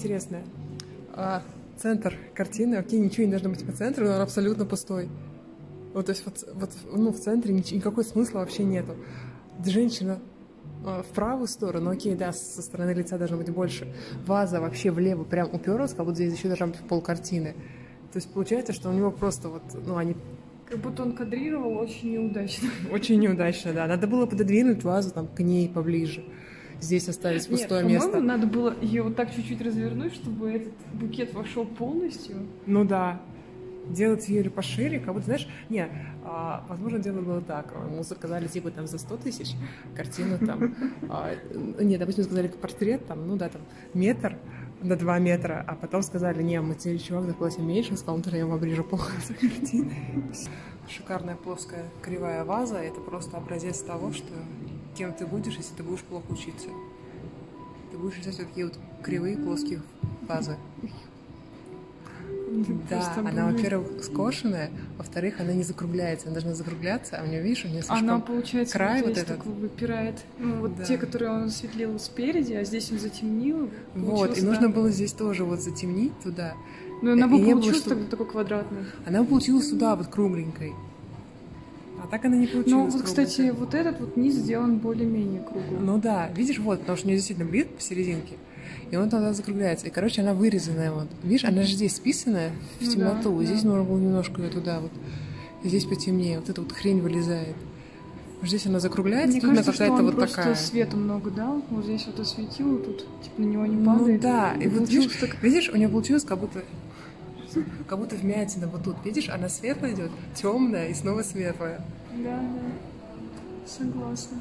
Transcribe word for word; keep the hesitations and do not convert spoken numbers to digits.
интересное. А, центр картины, окей, ничего не должно быть по центру, но он абсолютно пустой. Вот, то есть вот, вот, ну, в центре ничего, никакого смысла вообще нету. Женщина э, в правую сторону, окей, да, со стороны лица должно быть больше. Ваза вообще влево прям уперлась, как будто здесь еще должна быть полкартины. То есть получается, что у него просто вот, ну, они... Как будто он кадрировал очень неудачно. Очень неудачно, да. Надо было пододвинуть вазу там к ней поближе. Здесь оставить пустое Нет, место. Надо было ее вот так чуть-чуть развернуть, чтобы этот букет вошел полностью. Ну да. Делать ее пошире, как будто, знаешь, не, а, возможно, дело было так. Мы заказали типа там за сто тысяч картину там. А, не, допустим, сказали портрет там, ну да, там метр на два метра, а потом сказали, не, мы тебе, чувак, заплатим меньше, он сказал, ну, тогда я вам обрежу полосу картины. Шикарная плоская кривая ваза, это просто образец того, что кем ты будешь, если ты будешь плохо учиться. Ты будешь рисовать вот такие вот кривые плоские вазы. Да, она, во-первых, скошенная, во-вторых, она не закругляется, она должна закругляться, а у нее, видишь, у нее слишком она, получается, край вот, вот этот. Она, выпирает. Ну, вот да. Те, которые он осветлил спереди, а здесь он затемнил. Вот, и да. нужно было здесь тоже вот затемнить туда. Но она бы и получилась было, что... такой квадратной. Она бы получилась сюда вот кругленькой. А так она не получилась. Ну, вот, кстати, вот этот вот низ сделан более-менее круглым. Ну да, видишь, вот, потому что у нее действительно блин посерединке. И он тогда закругляется. И, короче, она вырезанная вот. Видишь, она же здесь списанная в ну темноту. Да, здесь да. нужно было немножко ее туда вот. И здесь потемнее. Вот эта вот хрень вылезает. Здесь она закругляется. Мне кажется, что он вот просто такая. Света много дал. Вот здесь вот осветил, тут типа на него не падает. Ну да. И, и вот видишь, так... видишь, у нее получилось как будто... Как будто вмятина вот тут. Видишь, она светлая идет, темная и снова светлая. Да, да. Согласна.